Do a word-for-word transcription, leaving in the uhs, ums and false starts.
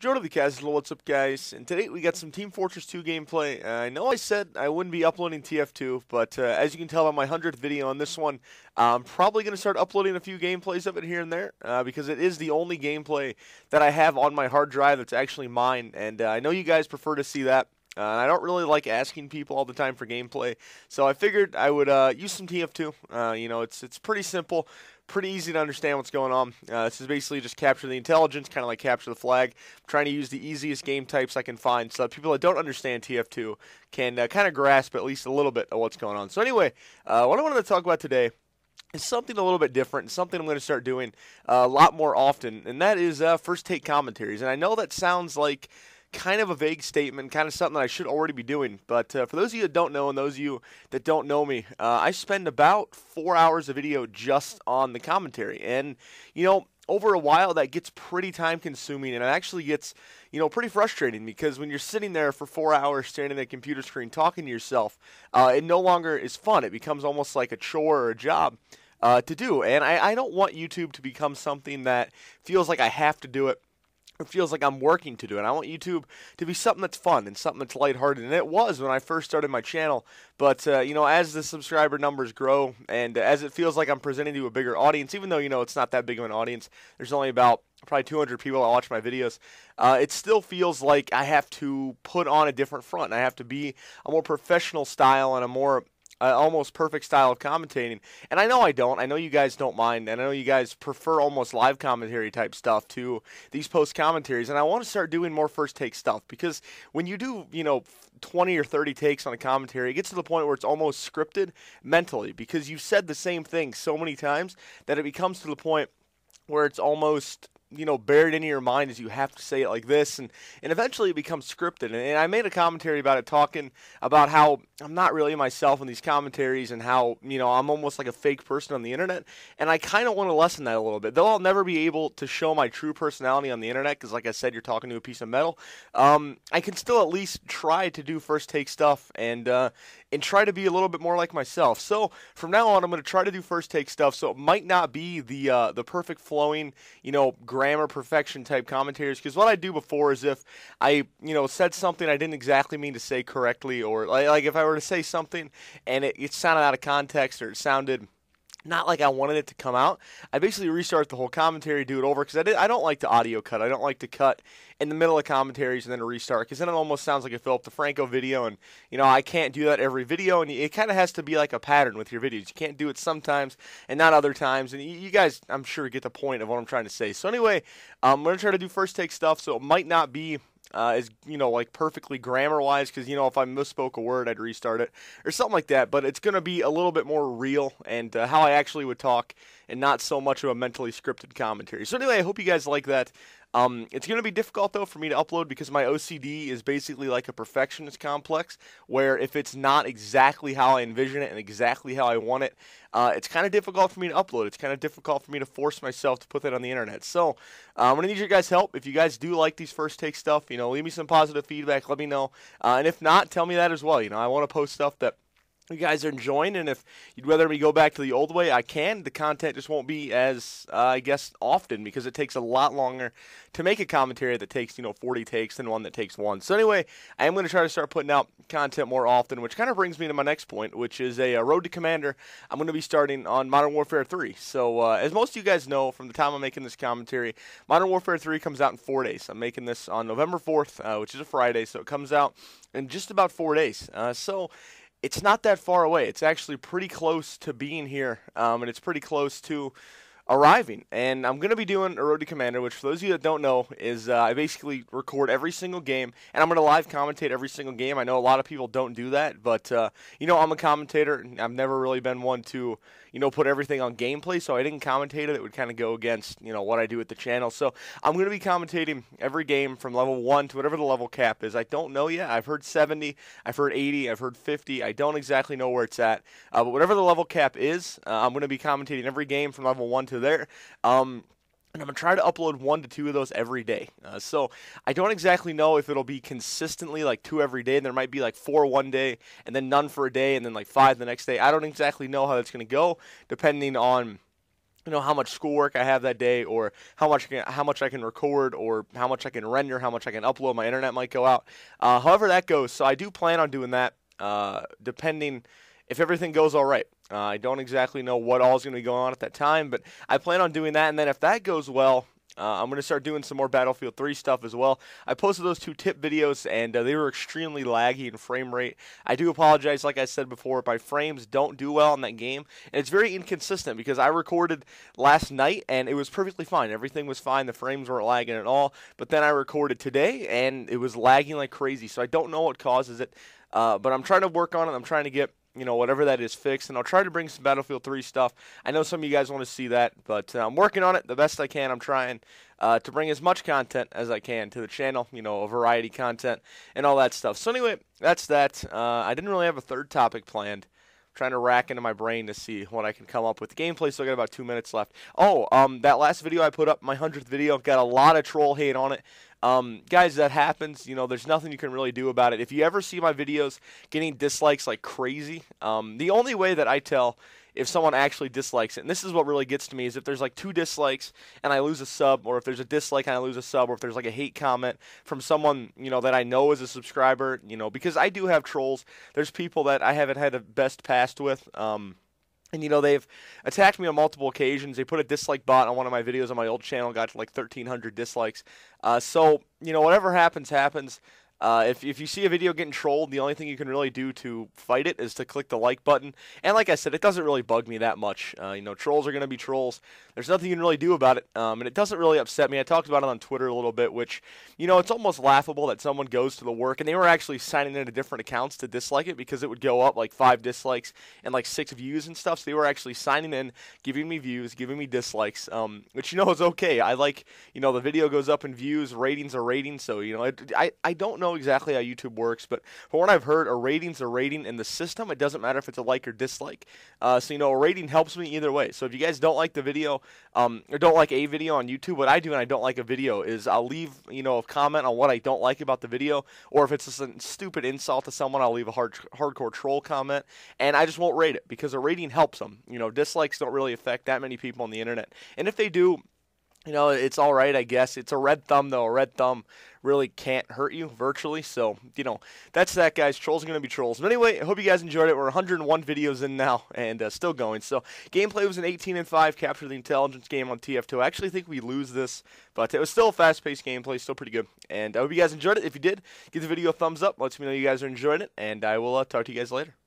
Joe to the Casual, what's up guys, and today we got some Team Fortress two gameplay. uh, I know I said I wouldn't be uploading T F two, but uh, as you can tell on my hundredth video on this one, I'm probably going to start uploading a few gameplays of it here and there, uh, because it is the only gameplay that I have on my hard drive that's actually mine, and uh, I know you guys prefer to see that. Uh, I don't really like asking people all the time for gameplay, so I figured I would uh, use some T F two. Uh, you know, it's it's pretty simple, pretty easy to understand what's going on. Uh, this is basically just capture the intelligence, kind of like capture the flag. I'm trying to use the easiest game types I can find, so that people that don't understand T F two can uh, kind of grasp at least a little bit of what's going on. So anyway, uh, what I wanted to talk about today is something a little bit different, and something I'm going to start doing uh, a lot more often, and that is uh, first take commentaries. And I know that sounds like kind of a vague statement, kind of something that I should already be doing, but uh, for those of you that don't know, and those of you that don't know me, uh, I spend about four hours of video just on the commentary, and, you know, over a while that gets pretty time consuming, and it actually gets, you know, pretty frustrating, because when you're sitting there for four hours staring at a computer screen talking to yourself, uh, it no longer is fun. It becomes almost like a chore or a job uh, to do, and I, I don't want YouTube to become something that feels like I have to do it. It feels like I'm working to do it. I want YouTube to be something that's fun and something that's lighthearted, and it was when I first started my channel. But uh, you know, as the subscriber numbers grow and as it feels like I'm presenting to a bigger audience, even though you know it's not that big of an audience, there's only about probably two hundred people that watch my videos. Uh, it still feels like I have to put on a different front. I have to be a more professional style and a more Uh, almost perfect style of commentating, and I know I don't. I know you guys don't mind, and I know you guys prefer almost live commentary type stuff to these post commentaries, and I want to start doing more first take stuff, because when you do, you know, twenty or thirty takes on a commentary, it gets to the point where it's almost scripted mentally, because you've said the same thing so many times that it becomes to the point where it's almost, you know, buried into your mind as you have to say it like this, and, and eventually it becomes scripted. And, and I made a commentary about it, talking about how I'm not really myself in these commentaries, and how, you know, I'm almost like a fake person on the internet, and I kind of want to lessen that a little bit. Though I'll never be able to show my true personality on the internet, because like I said, you're talking to a piece of metal, um, I can still at least try to do first take stuff, and, uh, and try to be a little bit more like myself. So from now on, I'm going to try to do first take stuff, so it might not be the, uh, the perfect flowing, you know, grammar perfection type commentaries, because what I do before is if I, you know, said something I didn't exactly mean to say correctly, or like, like if I were to say something and it, it sounded out of context, or it sounded not like I wanted it to come out, I basically restart the whole commentary, do it over, because I, did, I don't like to audio cut. I don't like to cut in the middle of commentaries and then restart, because then it almost sounds like a Philip DeFranco video, and, you know, I can't do that every video, and it kind of has to be like a pattern with your videos. You can't do it sometimes and not other times, and you, you guys, I'm sure, get the point of what I'm trying to say. So anyway, um, I'm going to try to do first take stuff, so it might not be Uh, is, you know, like perfectly grammar wise, because, you know, if I misspoke a word, I'd restart it or something like that. But it's going to be a little bit more real, and uh, how I actually would talk, and not so much of a mentally scripted commentary. So anyway, I hope you guys like that. Um, it's going to be difficult, though, for me to upload, because my O C D is basically like a perfectionist complex, where if it's not exactly how I envision it and exactly how I want it, uh, it's kind of difficult for me to upload. It's kind of difficult for me to force myself to put that on the internet. So uh, I'm going to need your guys' help. If you guys do like these first take stuff, you know, leave me some positive feedback. Let me know. Uh, and if not, tell me that as well. You know, I want to post stuff that you guys are enjoying, and if you'd rather me go back to the old way, I can. The content just won't be as, uh, I guess, often, because it takes a lot longer to make a commentary that takes, you know, forty takes than one that takes one. So anyway, I am going to try to start putting out content more often, which kind of brings me to my next point, which is a, a road to Commander. I'm going to be starting on Modern Warfare three. So uh, as most of you guys know, from the time I'm making this commentary, Modern Warfare three comes out in four days. I'm making this on November fourth, uh, which is a Friday, so it comes out in just about four days. Uh, so it's not that far away. It's actually pretty close to being here, um, and it's pretty close to arriving. And I'm going to be doing a Road to Commander, which for those of you that don't know, is uh, I basically record every single game, and I'm going to live commentate every single game. I know a lot of people don't do that, but, uh, you know, I'm a commentator, and I've never really been one to, you know, put everything on gameplay, so I didn't commentate it. It would kind of go against, you know, what I do at the channel. So I'm going to be commentating every game from level one to whatever the level cap is. I don't know yet. I've heard seventy, I've heard eighty, I've heard fifty. I don't exactly know where it's at, uh, but whatever the level cap is, uh, I'm going to be commentating every game from level one to there. Um, and I'm going to try to upload one to two of those every day. Uh, so I don't exactly know if it'll be consistently like two every day. And there might be like four one day and then none for a day and then like five the next day. I don't exactly know how that's going to go, depending on you know, how much schoolwork I have that day, or how much can, how much I can record, or how much I can render, how much I can upload. My internet might go out. Uh, however that goes. So I do plan on doing that, uh, depending if everything goes all right. Uh, I don't exactly know what all is going to be going on at that time, but I plan on doing that. And then if that goes well, Uh, I'm going to start doing some more Battlefield three stuff as well. I posted those two tip videos, and uh, they were extremely laggy in frame rate. I do apologize, like I said before, my frames don't do well in that game. And it's very inconsistent because I recorded last night, and it was perfectly fine. Everything was fine. The frames weren't lagging at all. But then I recorded today, and it was lagging like crazy. So I don't know what causes it, uh, but I'm trying to work on it. I'm trying to get, you know, whatever that is fixed, and I'll try to bring some Battlefield three stuff. I know some of you guys want to see that, but uh, I'm working on it the best I can. I'm trying uh, to bring as much content as I can to the channel, you know, a variety content and all that stuff. So anyway, that's that. Uh, I didn't really have a third topic planned. I'm trying to rack into my brain to see what I can come up with. Gameplay, so I got about two minutes left. Oh, um, that last video I put up, my hundredth video, I've got a lot of troll hate on it. Um, guys, that happens. You know, there's nothing you can really do about it. If you ever see my videos getting dislikes like crazy, um, the only way that I tell if someone actually dislikes it, and this is what really gets to me, is if there's like two dislikes and I lose a sub, or if there's a dislike and I lose a sub, or if there's like a hate comment from someone, you know, that I know is a subscriber, you know, because I do have trolls. There's people that I haven't had the best past with, um, and, you know, they've attacked me on multiple occasions. They put a dislike bot on one of my videos on my old channel, got to like thirteen hundred dislikes. Uh, so, you know, whatever happens, happens. Uh, if, if you see a video getting trolled, the only thing you can really do to fight it is to click the like button. And like I said, it doesn't really bug me that much. Uh, you know, trolls are going to be trolls. There's nothing you can really do about it. Um, and it doesn't really upset me. I talked about it on Twitter a little bit, which, you know, it's almost laughable that someone goes to the work, and they were actually signing into different accounts to dislike it because it would go up like five dislikes and like six views and stuff. So they were actually signing in, giving me views, giving me dislikes, um, which, you know, is okay. I like, you know, the video goes up in views, ratings are ratings. So, you know, it, I, I don't know exactly how YouTube works, but from what I've heard, a rating's a rating in the system. It doesn't matter if it's a like or dislike. Uh, so, you know, a rating helps me either way. So if you guys don't like the video, um, or don't like a video on YouTube, what I do when I don't like a video is I'll leave, you know, a comment on what I don't like about the video, or if it's just a stupid insult to someone, I'll leave a hard, hardcore troll comment, and I just won't rate it because a rating helps them. You know, dislikes don't really affect that many people on the internet, and if they do, you know, it's all right, I guess. It's a red thumb, though. A red thumb really can't hurt you virtually. So, you know, that's that, guys. Trolls are going to be trolls. But anyway, I hope you guys enjoyed it. We're one hundred one videos in now and uh, still going. So, gameplay was an eighteen and five capture the intelligence game on T F two. I actually think we lose this, but it was still a fast-paced gameplay, still pretty good. And I hope you guys enjoyed it. If you did, give the video a thumbs up. Let me know you guys are enjoying it, and I will uh, talk to you guys later.